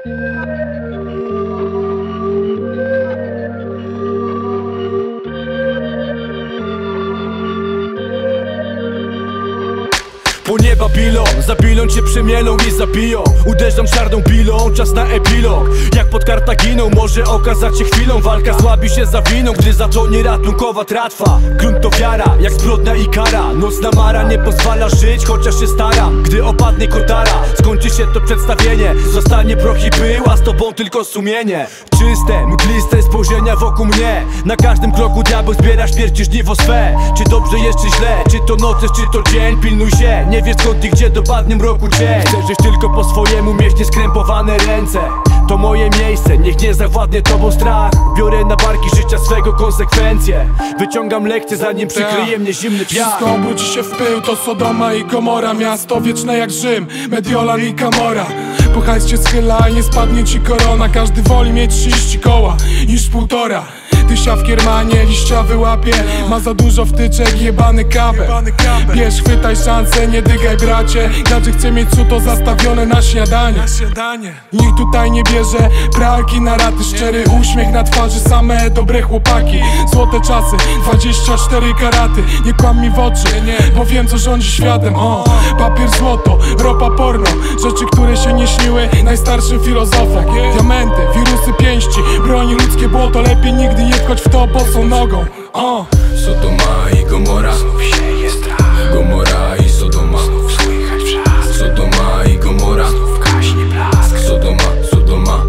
Po nieba bilą, zabilą cię przemielą i zabiją. Uderzam czarną bilą, czas na epilog. Jak pod Kartaginą, może okazać się chwilą. Walka słabi się zawiną, gdy zatonie ratunkowa tratwa. Grunt to wiara, jak zbrodnia i kara. Nocna mara nie pozwala żyć, chociaż się staram. Gdy opadnie kotara, skończy się to przedstawienie. Zostanie proch i pyła, z tobą tylko sumienie. Czyste, mgliste spojrzenia wokół mnie. Na każdym kroku diabeł zbiera śmierci żniwo swe. Czy dobrze jest, czy źle, czy to noc jest, czy to dzień. Pilnuj się, nie wiesz skąd i gdzie dopadnie mroku cień. Chcę żyć tylko po swojemu, mieć nieskrępowane ręce. To moje miejsce, niech nie zawładnie tobą strach. Biorę na barki życia swego konsekwencje. Wyciągam lekcje, zanim przykryje mnie zimny piach. Wszystko obróci się w pył, to Sodoma i Gomora. Miasto wieczne jak Rzym, Mediolan i Kamora. Po hajs cię schyla i nie spadnie ci korona. Każdy woli mieć 30 koła niż półtora. Tysia w kiermanie, liścia wyłapie. Ma za dużo wtyczek, jebany kabel. Bierz, chwytaj szansę, nie dygaj bracie. Każdy chce mieć cud, to zastawione na śniadanie. Nikt tutaj nie bierze pralki na raty. Szczery uśmiech na twarzy, same dobre chłopaki. Złote czasy, 24 karaty. Nie kłam mi w oczy, bo wiem co rządzi światem. Papier złoto, ropa porno. Rzeczy, które się nie śniły najstarszym filozofom. Diamenty, wirusy pięści, broń ludzkie błoto. Lepiej nigdy nie wchodź w to bosą nogą. Sodoma i Gomora, znów sieje strach. Gomora i Sodoma, znów słychać wrzask. Sodoma i Gomora, znów gaśnie blask. Sodoma, Sodoma,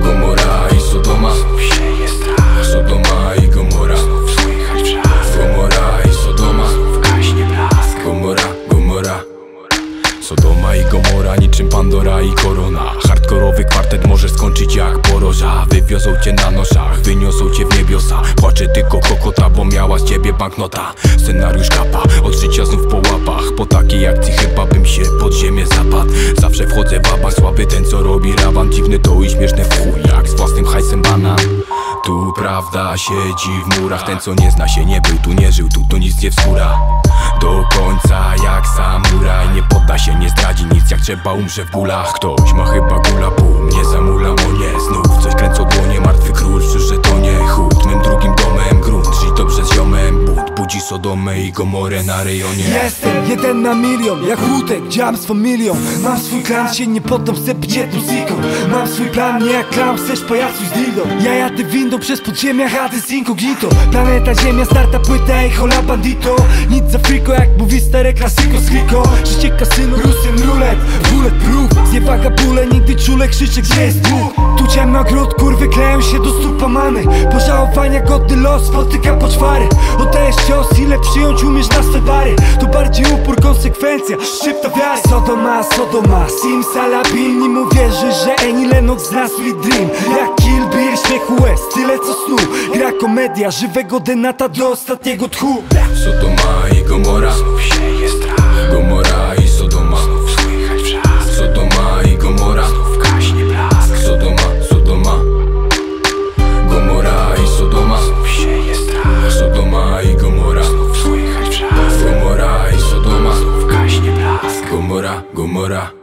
Gomora i Sodoma, znów sieje strach. Sodoma i Gomora, znów słychać wrzask. Gomora i Sodoma, znów gaśnie blask. Gomora, Gomora, Sodoma i Gomora, niczym Pandora i Korona. Hardkorowy kwartet może skończyć jak poroża. Wywiozą cię na noszach, wyniosą cię w niebiosa. Płacze tylko kokota, bo miała z ciebie banknota. Scenariusz kapa, od życia znów po łapach. Po takiej akcji chyba bym się pod ziemię zapadł. Zawsze wchodzę w abach, słaby ten co robi raban. Dziwny to i śmieszne w chuj, jak z własnym hajsem banan. Tu prawda siedzi w murach. Ten co nie zna się nie był, tu nie żył, tu to nic nie wskóra. Do końca jak samuraj, nie podda się, nie zdradzi nic. Jak trzeba umrze w bólach. Ktoś ma chyba gula, bum, nie zamula mu nie. Znów coś kręcą dłonie, martwy król w żetonie. Chód mym drugim domem, grunt, żyj dobrze z ziomem. Bunt budzi Sodomę i Gomorę na rejonie. Jestem jeden na milion, jak Rutek, działam z familią. Mam swój klan, się nie poddam, se pcie tu ziką. Mam swój plan, nie jak klam, chcesz pajacuj z dildą. Ja jadę windą przez podziemia, jadę z incognito. Planeta Ziemia, starta płyta i hola bandito. Nic za friko, jak mówi stare klasiko z Rico. Życie kasyno, Russian roulette, bulletproof. Z niewaga bóle, nigdy czule krzyczy, gdzie jest Bóg. Tu ciemny ogród, kurwy kleją się do stóp pamany. Pożałowania godny los, spotyka poczwary. Oddajesz cios, ile przyjąć umiesz na swe bary. To bardziej upór, konsekwencja, szybta wiary. Sodoma, Sodoma, sim salabin. Nim uwierzysz, że Eni Lennox zna sweet dream. Jak Kill Bill, śmiechu łez, tyle co snu. Gra komedia, żywego denata do ostatniego tchu. Sodoma i Gomora, znów sieje strach. Gomora i Sodoma, znów słychać wrzask. Sodoma i Gomora, znów gaśnie blask. Sodoma, Sodoma, Gomora i Sodoma, znów sieje strach. Sodoma i Gomora, znów słychać wrzask. Gomora i Sodoma, znów gaśnie blask. Gomora, Gomora.